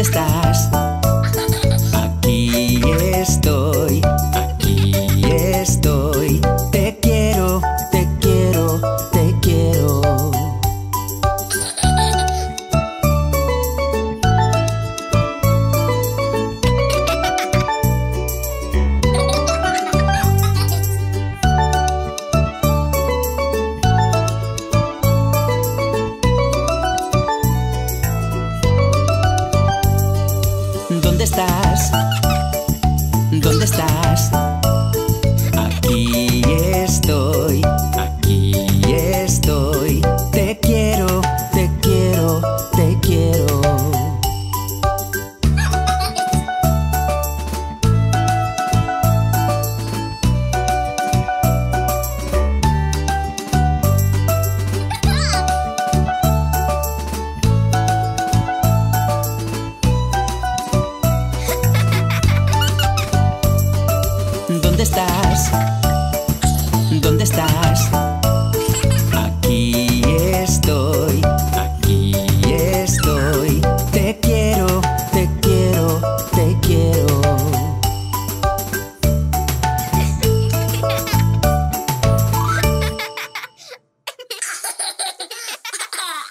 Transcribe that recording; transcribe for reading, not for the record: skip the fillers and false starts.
¿dónde estás? Aquí estoy, aquí estoy. Te quiero, te quiero, te quiero. ¿Dónde estás? ¿Dónde estás?